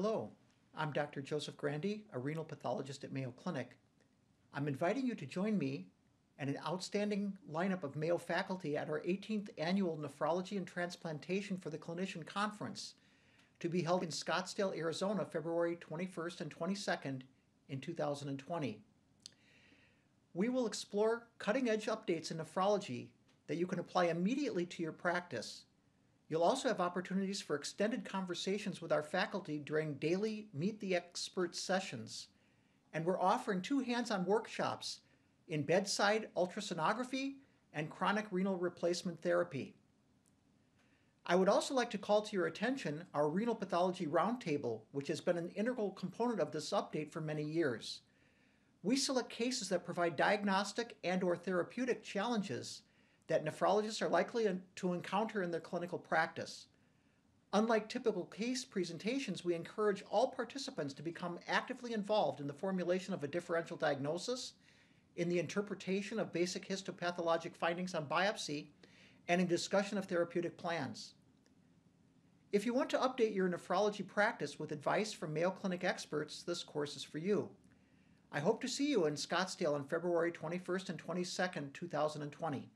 Hello, I'm Dr. Joseph Grande, a renal pathologist at Mayo Clinic. I'm inviting you to join me and an outstanding lineup of Mayo faculty at our 18th annual Nephrology and Transplantation for the Clinician Conference to be held in Scottsdale, Arizona, February 21st and 22nd in 2020. We will explore cutting-edge updates in nephrology that you can apply immediately to your practice. You'll also have opportunities for extended conversations with our faculty during daily Meet the Expert sessions. And we're offering two hands-on workshops in bedside ultrasonography and chronic renal replacement therapy. I would also like to call to your attention our Renal Pathology Roundtable, which has been an integral component of this update for many years. We select cases that provide diagnostic and/or therapeutic challenges that nephrologists are likely to encounter in their clinical practice. Unlike typical case presentations, we encourage all participants to become actively involved in the formulation of a differential diagnosis, in the interpretation of basic histopathologic findings on biopsy, and in discussion of therapeutic plans. If you want to update your nephrology practice with advice from Mayo Clinic experts, this course is for you. I hope to see you in Scottsdale on February 21st and 22nd, 2020.